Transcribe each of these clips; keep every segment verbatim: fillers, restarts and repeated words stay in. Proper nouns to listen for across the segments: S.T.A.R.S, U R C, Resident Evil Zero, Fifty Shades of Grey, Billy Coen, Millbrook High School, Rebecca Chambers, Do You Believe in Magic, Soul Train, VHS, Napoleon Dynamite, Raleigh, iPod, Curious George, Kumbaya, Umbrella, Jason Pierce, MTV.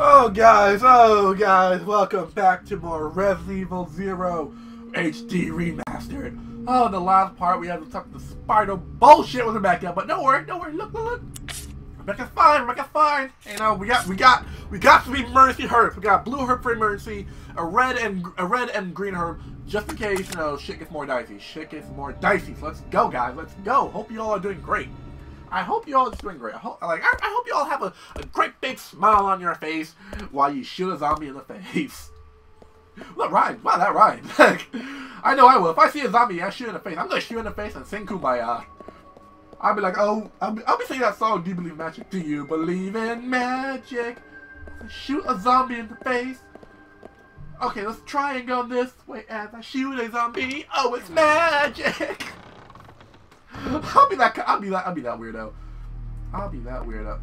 Oh guys, oh guys, welcome back to more Resident Evil Zero H D Remastered. Oh, in the last part we had to talk the spider bullshit with Rebecca, but don't worry, don't worry, look, look, look. Rebecca's fine, Rebecca's fine. You know, we got, we got, we got some emergency herbs. We got blue herb for emergency, a red and a red and green herb, just in case, you know, shit gets more dicey. Shit gets more dicey. So let's go, guys, let's go. Hope you all are doing great. I hope you all are doing great. I hope, like, I, I hope you all have a, a great big smile on your face while you shoot a zombie in the face. That rhymes. Wow, that rhymes. I know I will. If I see a zombie, I shoot in the face. I'm gonna shoot in the face and sing Kumbaya. I'll be like, oh, I'll be, I'll be singing that song, Do You Believe in Magic? Do you believe in magic? Shoot a zombie in the face. Okay, let's triangle on this. Wait, as I shoot a zombie, oh, it's magic. I'll be that. I'll be that. I'll be that weirdo. I'll be that weirdo.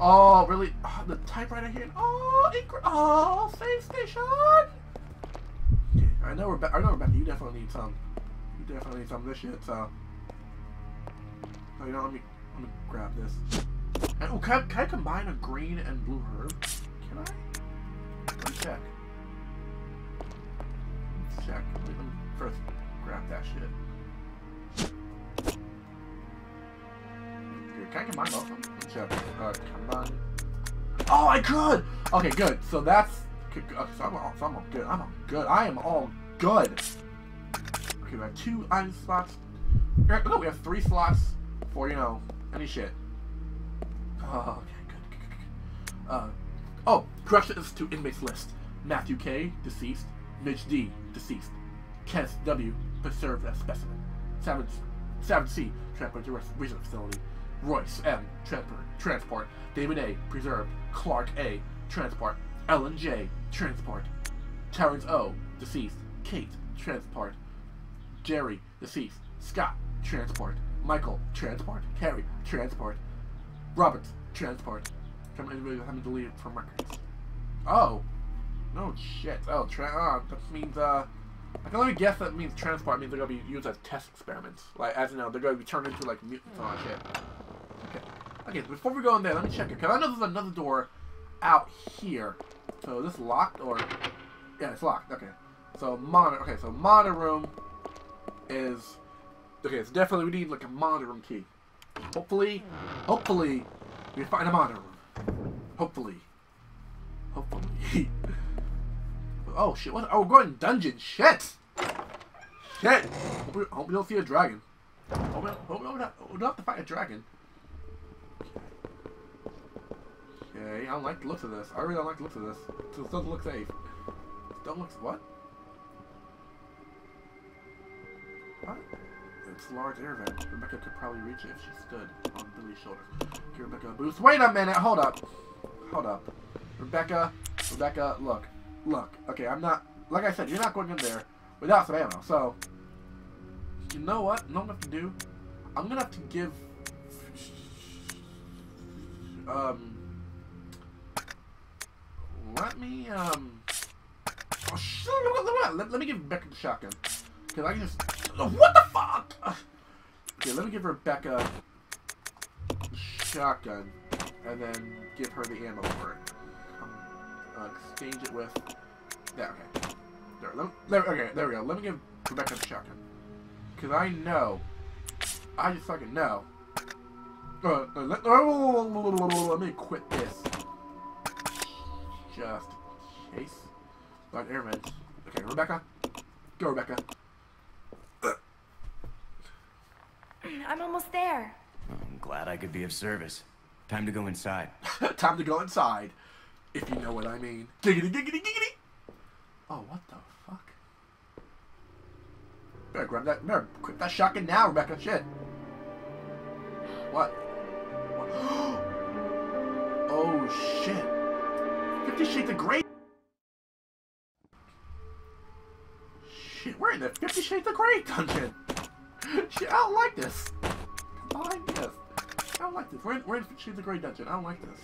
Oh, really? Oh, the typewriter here. Oh, oh, save station. Okay, I know we're back. I know we're back. You definitely need some. You definitely need some of this shit. So, so you know, let me let me grab this. And, oh, can I, can I combine a green and blue herb? Can I? Let's check. Let's check. Let me first grab that shit. Can I get mine off? Let's check. Uh, combine. Oh, I could! Okay, good. So that's... Uh, so I'm all, so I'm all good. I'm all good. I am all good. Okay, we have two iron slots. No, we have three slots for, you know, any shit. Oh, okay, good, good, good, good. Uh, oh, correction is to inmates list. Matthew K, deceased. Midge D, deceased. Kent W, preserved as specimen. Savage, Savage C, transported to regional facility. Royce M, transport, transport. David A, preserved. Clark A, transport. Ellen J, transport. Terrence O, deceased. Kate, transport. Jerry, deceased. Scott, transport. Michael, transport. Carrie, transport. Roberts, transport. From individuals having deleted from records. Oh, no shit. Oh, tra oh that means uh. I can only guess that means transport means they're gonna be used as test experiments. Like, as you know, they're gonna be turned into like mutants and all that shit. Okay. Okay, so before we go in there, let me check it, cause I know there's another door out here. So this is locked or yeah, it's locked. Okay. So monitor. Okay, so monitor room is okay. It's definitely we need like a monitor room key. Hopefully, hopefully we find a monitor room. Hopefully, hopefully. Oh shit! What? Oh, we're going dungeon. Shit! Shit! Hope we, hope we don't see a dragon. Hope we, hope we don't have, we don't have to fight a dragon. Okay, I don't like the looks of this. I really don't like the looks of this. This doesn't look safe. This don't look what? What? It's a large air vent. Rebecca could probably reach it if she stood on Billy's shoulder. Give Rebecca a boost. Wait a minute. Hold up. Hold up. Rebecca. Rebecca. Look. Look, okay, I'm not, like I said, you're not going in there without some ammo, so, you know what, you know what I'm going to have to do? I'm going to have to give, um, let me, um, oh, sh let, let me give Rebecca the shotgun, because I can just, what the fuck? Okay, let me give Rebecca the shotgun, and then give her the ammo for it. Uh, exchange it with that. Okay, there, let me, there. Okay, there we go. Let me give Rebecca the shotgun, cause I know, I just fucking know. Uh, let, oh, let me quit this. Just chase. Like air vents. Okay, Rebecca, go, Rebecca. Ugh. I'm almost there. I'm glad I could be of service. Time to go inside. Time to go inside. If you know what I mean. Giggity, giggity, giggity! Oh, what the fuck? Better grab that, better quit that shotgun now, Rebecca, shit! What? What? Oh, shit! Fifty Shades of Grey! Shit, we're in the Fifty Shades of Grey dungeon! Shit, I don't like this! Come on, yes. I don't like this. We're in, we're in Fifty Shades of Grey dungeon, I don't like this.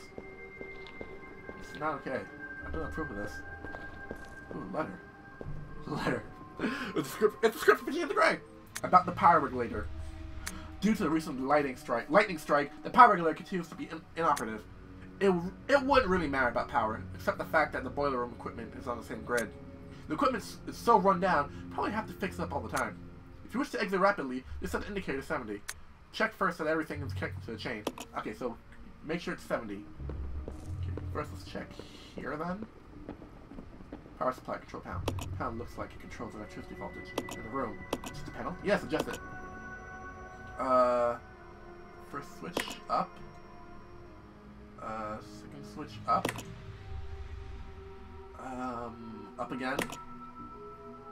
It's not okay. I don't approve of this. Ooh, letter. Letter. It's a script, it's a script for Fifty Shades of Grey! About the power regulator. Due to the recent lightning strike, lightning strike, the power regulator continues to be in inoperative. It, it wouldn't really matter about power, except the fact that the boiler room equipment is on the same grid. The equipment is so run down, you probably have to fix it up all the time. If you wish to exit rapidly, just set the indicator to seventy. Check first that everything is connected to the chain. Okay, so make sure it's seventy. Okay, first let's check here then. Power supply control panel. Panel looks like it controls electricity voltage in the room. Is the panel? Yes, adjust it. Uh, first switch up. Uh, second switch up. Um, up again.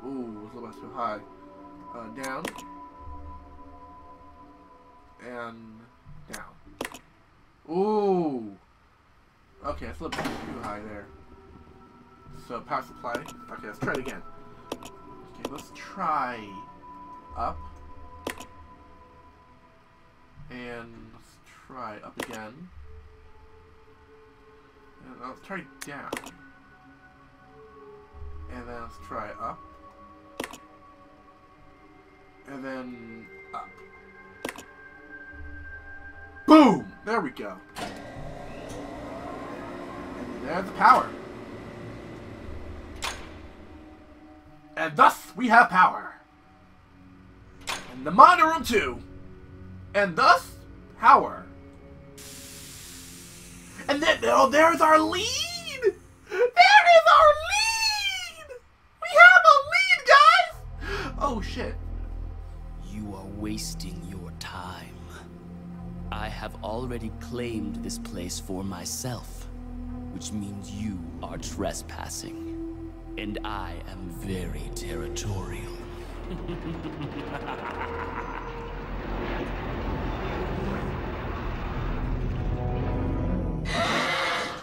Ooh, a little bit too high. Uh, down. And down. Ooh! Okay, it's a little bit too high there. So, power supply. Okay, let's try it again. Okay, let's try up. And let's try up again. And let's try down. And then let's try up. And then up. Boom! There we go. And there's the power. And thus, we have power. And the monitor room too. And thus, power. And then, oh, there's our lead! There is our lead! We have a lead, guys! Oh, shit. You are wasting your time. I have already claimed this place for myself, which means you are trespassing. And I am very territorial.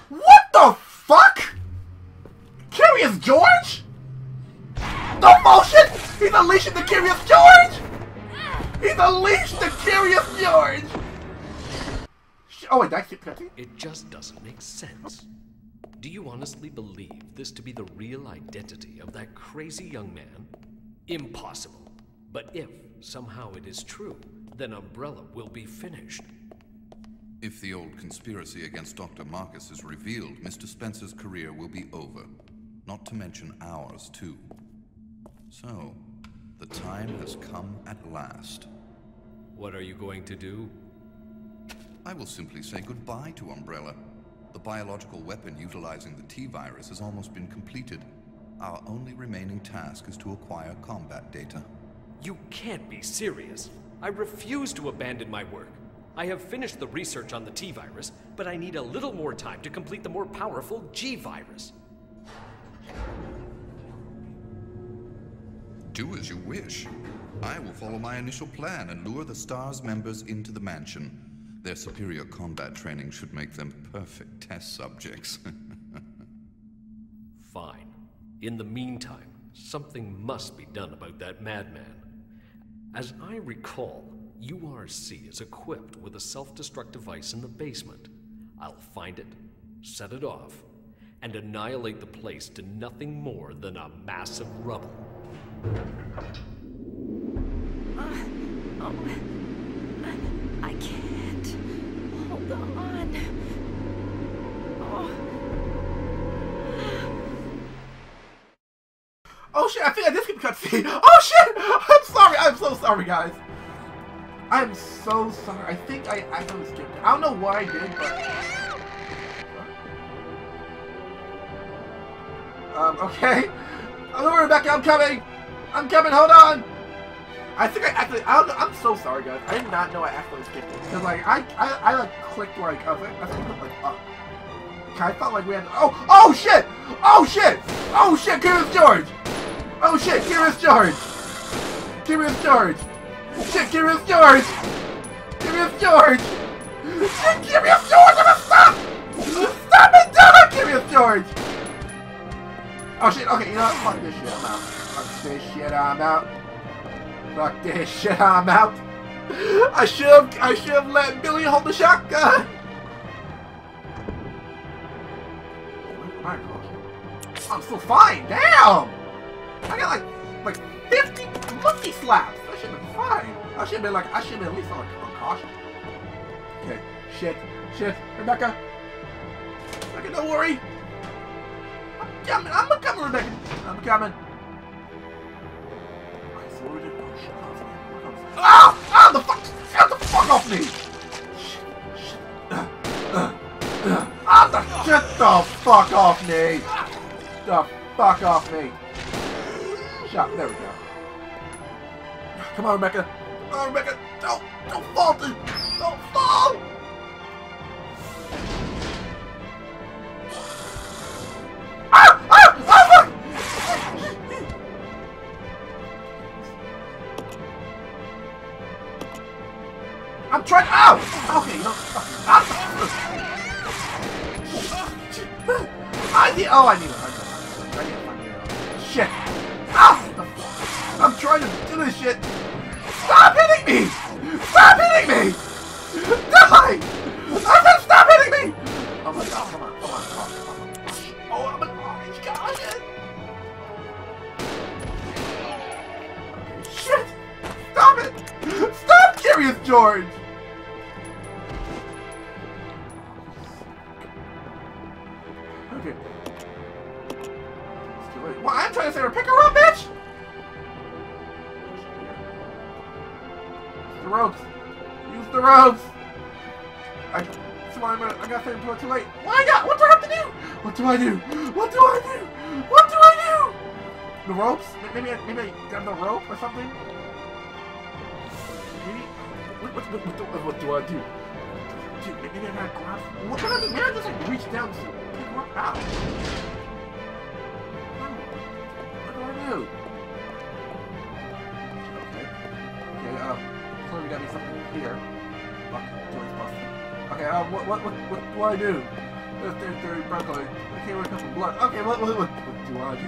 What the fuck? Curious George? The motion? He's unleashing the Curious George? He's unleashed the Curious George! Oh wait, that's it. It just doesn't make sense. Do you honestly believe this to be the real identity of that crazy young man? Impossible. But if somehow it is true, then Umbrella will be finished. If the old conspiracy against Doctor Marcus is revealed, Mister Spencer's career will be over. Not to mention ours, too. So, the time has come at last. What are you going to do? I will simply say goodbye to Umbrella. The biological weapon utilizing the T virus has almost been completed. Our only remaining task is to acquire combat data. You can't be serious. I refuse to abandon my work. I have finished the research on the T virus, but I need a little more time to complete the more powerful G virus. Do as you wish. I will follow my initial plan and lure the S T A R S members into the mansion. Their superior combat training should make them perfect test subjects. Fine. In the meantime, something must be done about that madman. As I recall, U R C is equipped with a self-destruct device in the basement. I'll find it, set it off, and annihilate the place to nothing more than a mass of rubble. Uh, oh, I can't. On. Oh. Oh shit, I think I just skipped cutscene. Oh shit! I'm sorry, I'm so sorry guys. I'm so sorry. I think I I totally skipped it. I don't know why I did, but Um, okay. I'm over Rebecca, I'm coming! I'm coming, hold on! I think I actually, I don't know, I'm so sorry guys, I did not know I actually skipped it. Cause like, I, I, I like clicked like, I was like, I clicked like up. I felt like we had, oh, oh shit! Oh shit! Oh shit, Curious George! Oh shit, Curious George! Curious George! Shit, Curious George! Curious George! Shit, Curious George, I'm gonna stop! Stop it, damn it, Curious George! Oh shit, okay, you know what, fuck this shit, I'm out. Fuck this shit, I'm out. Fuck this shit, I'm out. I should have I should have let Billy hold the shotgun. I'm still fine, damn! I got like like fifty monkey slaps. I should have been fine. I should have been like I should have been at least on like, caution. Okay, shit, shit, Rebecca. Rebecca, don't worry. I'm coming. I'm coming, Rebecca. I'm coming. I thought we did. Oh, shit. Ah! Ah! The fuck! Get the fuck off me! Shit. Shit. Uh, uh, uh. Ah! The, get the fuck off me! The fuck off me! Shot. There we go. Come on, Rebecca. Come on, Rebecca. Don't, don't fall, dude. Don't fall. Ah! Ah! Ah! I'm trying. Ow! Okay, no. I need. Oh, I need it. I need it. Shit. Ah! I'm trying to do this shit. Stop hitting me! Stop hitting me! Die! I said stop hitting me! Oh my god, come on, come on, come on, come on. Oh, I'm an orange guy! Shit! Stop it! Stop, Curious George! Okay. It's too late. Well, I'm trying to say, pick her up, bitch! Ropes. Use the ropes. I, that's why I'm, I got thirty-four too late. Why not? What do I have to do? What do I do? What do I do? What do I do? The ropes? Maybe I, maybe I grab the rope or something? Maybe? What, what, what, what, what do I do? Dude, maybe I gotta grab... What can I do? Maybe I just like reach down to pick her up. Ow. What do I do? Okay. Okay, um... we got me something here. Fuck, door's busted. Okay, uh, what, what, what, what do I do? There's thirty burglary. I can't wake up from blood. Okay, what, what, what, what do I do?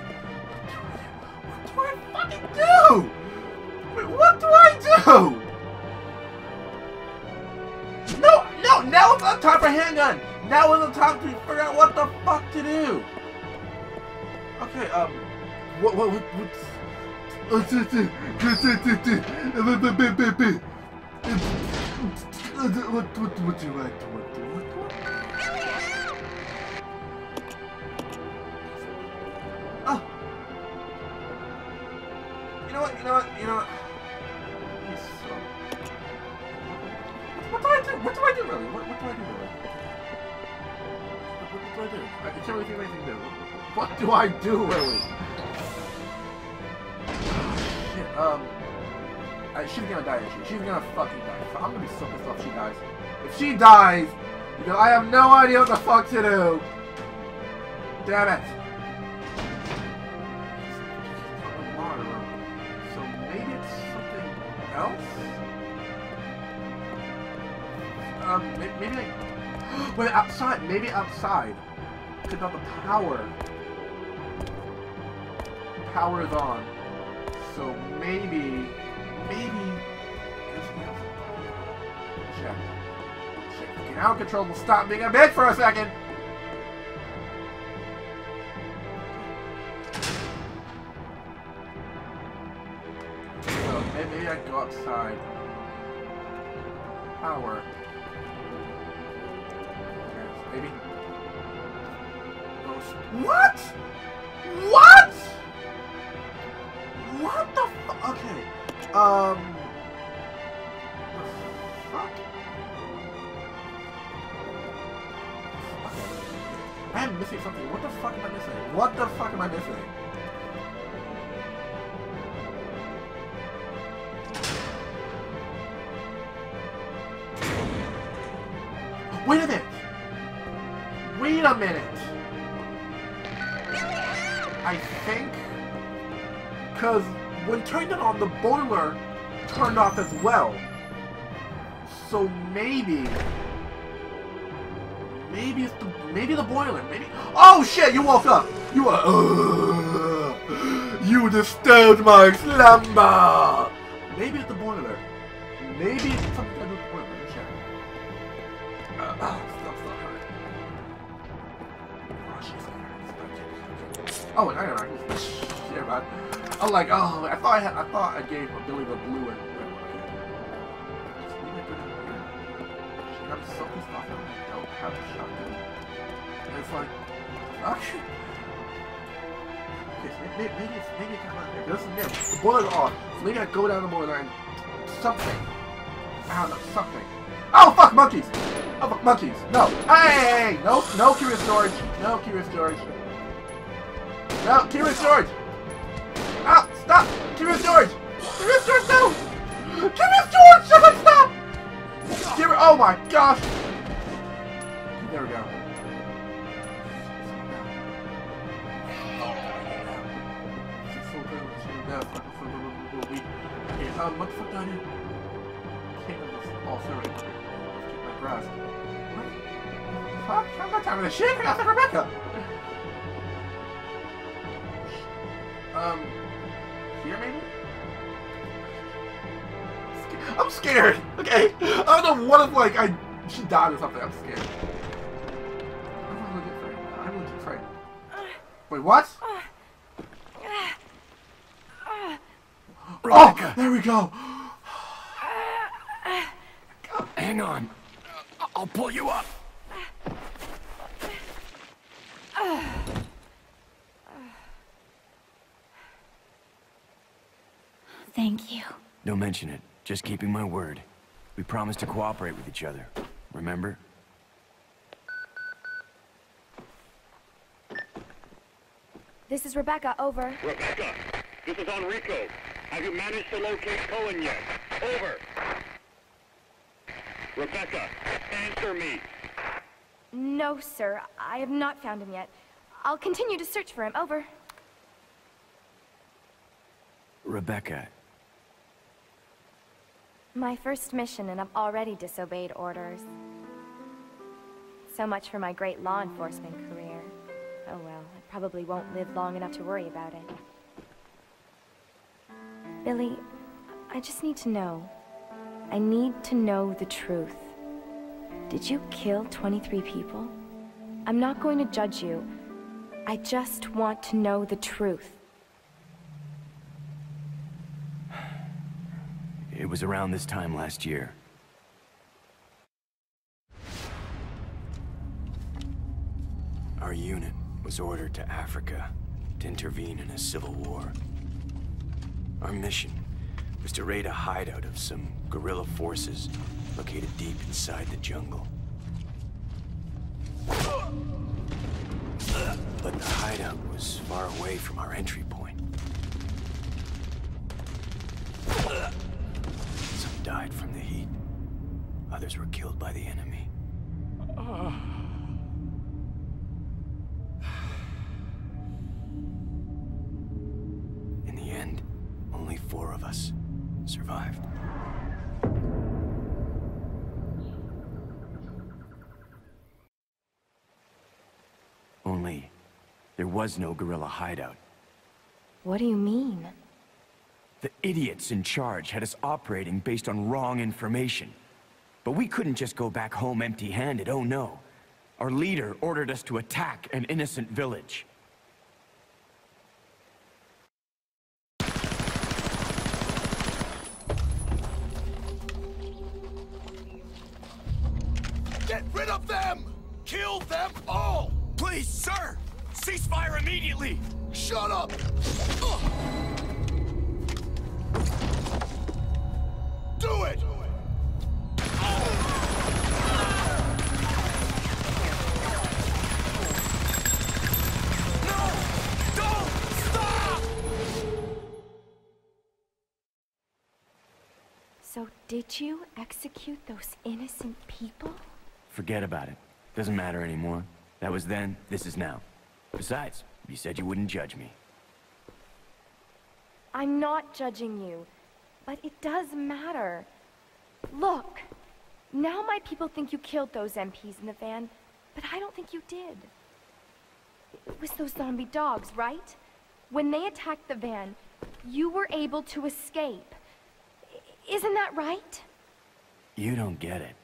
What do I do? What do I fucking do? Wait, what do I do? No, no, now it's on time for handgun. Now it's on time to figure out what the fuck to do. Okay, um, what, what, what, what's... What, what, what, what do you like to what do? What, what? Oh! You know what, you know what, you know what? What do I do? What do I do really? What, what do I do really? What, what do I do? I can't really do anything new. What do I do really? Oh, shit, um... Uh, she's gonna die, isn't she? She's gonna fucking die. So I'm gonna be so pissed off if she dies. If she dies, you know, I have no idea what the fuck to do. Damn it. So maybe it's something else? Um, maybe, maybe like... Wait, outside. Maybe outside. Could not the power. The power is on. So maybe... Maybe check. Check. Get out of control. We'll stop being a bitch for a second. So maybe I go outside. Power. Maybe. What? What? What the fuck? Okay. Um... What the fuck? I am missing something. What the fuck am I missing? What the fuck am I missing? Wait a minute! Wait a minute! I think... Cause... when turned it on, the boiler turned off as well. So maybe, maybe it's the maybe the boiler. Maybe. Oh shit! You woke up. You are. Uh, you disturbed my slumber. Maybe it's the boiler. Maybe it's something to do with the boiler. Let me check. Uh, oh, stop, stop, hurry. Oh, she's gonna hurt. Oh, and I don't know. Shit, man. I'm like, oh, I thought I had, I thought I gave Billy the blue and red one. I'm so pissed off that I don't have a shotgun. it's like, okay. Okay, so maybe, maybe it's, maybe it's not there. There's some there. The boiler's off. So maybe I go down the boiler and something. I don't know, something. Oh, fuck, monkeys! Oh, fuck, monkeys! No! Hey! No, no, Curious George! No, Curious George! No, Curious George! Ah, stop! Curious George! Curious George, no! Curious George, someone stop! Curious, oh my gosh! There we go. Um, what the fuck do I do? Can't do this. Oh, sorry. Let's get my grasp. What? Fuck? I don't got time for this shit! I got the Rebecca! Um... Here, maybe? I'm scared! Okay! I don't know what if, like, I... she died or something. I'm scared. I'm legit frightened. I'm legit frightened. Wait, what? Rebecca. Oh, there we go. Hang on. I'll pull you up. Thank you. Don't mention it. Just keeping my word. We promised to cooperate with each other. Remember? This is Rebecca. Over. Rebecca, this is Enrico. Have you managed to locate Coen yet? Over. Rebecca, answer me. No, sir. I have not found him yet. I'll continue to search for him. Over. Rebecca. My first mission, and I've already disobeyed orders. So much for my great law enforcement career. Oh well, I probably won't live long enough to worry about it. Billy, I just need to know. I need to know the truth. Did you kill twenty-three people? I'm not going to judge you. I just want to know the truth. It was around this time last year. Our unit was ordered to Africa to intervene in a civil war. Our mission was to raid a hideout of some guerrilla forces located deep inside the jungle. But the hideout was far away from our entry point. Some died from the heat. Others were killed by the enemy. Four of us survived. Only, there was no guerrilla hideout. What do you mean? The idiots in charge had us operating based on wrong information. But we couldn't just go back home empty-handed, oh no. Our leader ordered us to attack an innocent village. Get rid of them! Kill them all! Please, sir! Ceasefire immediately! Shut up! Ugh. Do it! No! Don't! Stop! So, did you execute those innocent people? Forget about it. Doesn't matter anymore. That was then, this is now. Besides, you said you wouldn't judge me. I'm not judging you, but it does matter. Look, now my people think you killed those M Ps in the van, but I don't think you did. It was those zombie dogs, right? When they attacked the van, you were able to escape. Isn't that right? You don't get it.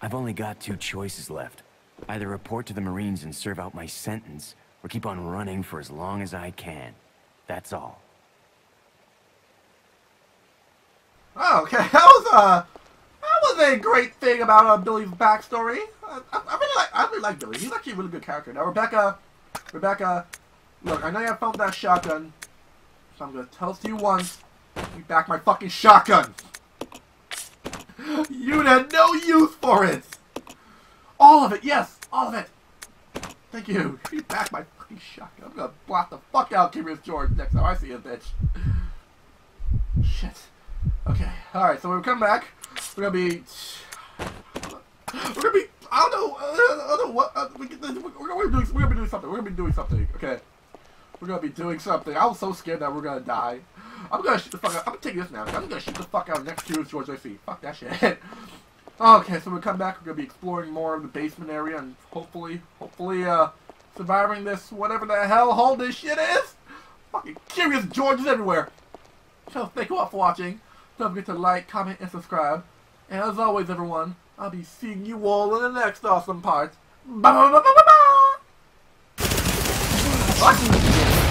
I've only got two choices left. Either report to the Marines and serve out my sentence, or keep on running for as long as I can. That's all. Oh, okay. That was, uh, that was a great thing about uh, Billy's backstory. I, I, I really like, I really like Billy. He's actually a really good character. Now, Rebecca, Rebecca, look, I know you have found that shotgun, so I'm gonna tell it to you once. Give me back my fucking shotgun. You'd have no use for it. All of it, yes, all of it. Thank you. Give me back my fucking shotgun. I'm gonna block the fuck out Curious George next time I see a bitch. Shit. Okay. All right. So when we come back, we're gonna be. We're gonna be. I don't know. I don't know what. Uh, we, we're, gonna doing, we're gonna be doing something. We're gonna be doing something. Okay. We're gonna be doing something. I was so scared that we're gonna die. I'm gonna shoot the fuck out. I'm gonna take this now. I'm gonna shoot the fuck out next to George I see. Fuck that shit. Okay. So when we come back, we're gonna be exploring more of the basement area and hopefully, hopefully, uh, surviving this whatever the hell hole this shit is. Fucking Curious George is everywhere. So thank you all for watching. Don't forget to like, comment, and subscribe. And as always, everyone, I'll be seeing you all in the next awesome part. Bye bye bye bye bye bye!